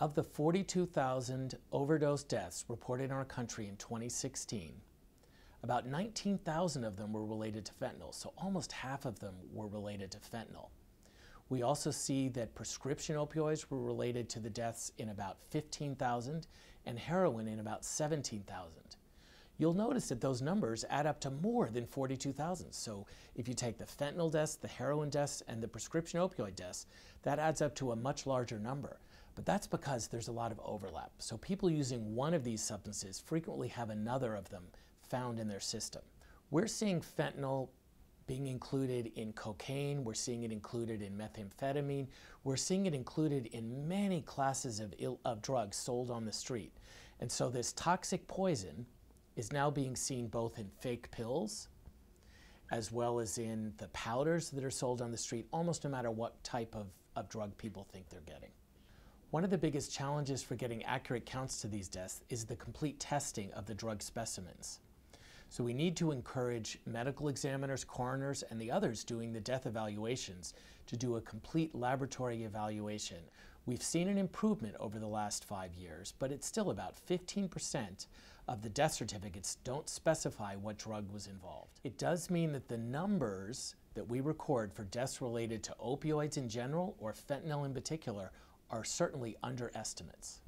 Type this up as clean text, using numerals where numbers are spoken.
Of the 42,000 overdose deaths reported in our country in 2016, about 19,000 of them were related to fentanyl, so almost half of them were related to fentanyl. We also see that prescription opioids were related to the deaths in about 15,000 and heroin in about 17,000. You'll notice that those numbers add up to more than 42,000. So if you take the fentanyl deaths, the heroin deaths, and the prescription opioid deaths, that adds up to a much larger number. But that's because there's a lot of overlap. So people using one of these substances frequently have another of them found in their system. We're seeing fentanyl being included in cocaine, we're seeing it included in methamphetamine, we're seeing it included in many classes of drugs sold on the street. And so this toxic poison is now being seen both in fake pills as well as in the powders that are sold on the street, almost no matter what type of drug people think they're getting. One of the biggest challenges for getting accurate counts to these deaths is the complete testing of the drug specimens. So we need to encourage medical examiners, coroners, and the others doing the death evaluations to do a complete laboratory evaluation. We've seen an improvement over the last 5 years, but it's still about 15% of the death certificates don't specify what drug was involved. It does mean that the numbers that we record for deaths related to opioids in general or fentanyl in particular are certainly underestimates.